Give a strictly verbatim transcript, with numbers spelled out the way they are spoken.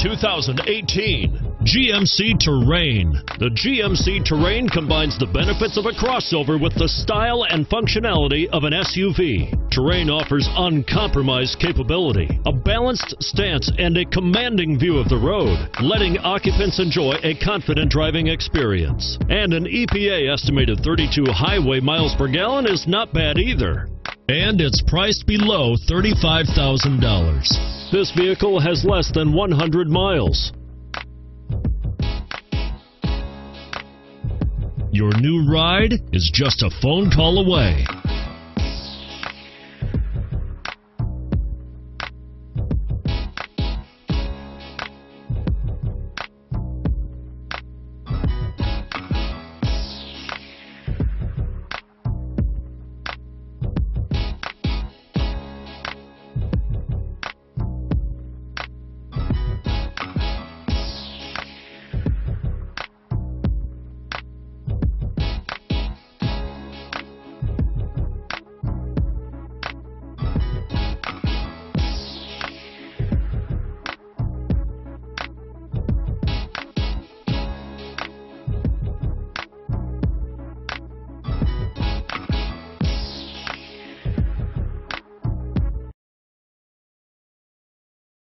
two thousand eighteen G M C Terrain. The G M C Terrain combines the benefits of a crossover with the style and functionality of an S U V. Terrain offers uncompromised capability, a balanced stance, and a commanding view of the road, letting occupants enjoy a confident driving experience. And an E P A estimated thirty-two highway miles per gallon is not bad either. And it's priced below thirty-five thousand dollars. This vehicle has less than one hundred miles. Your new ride is just a phone call away.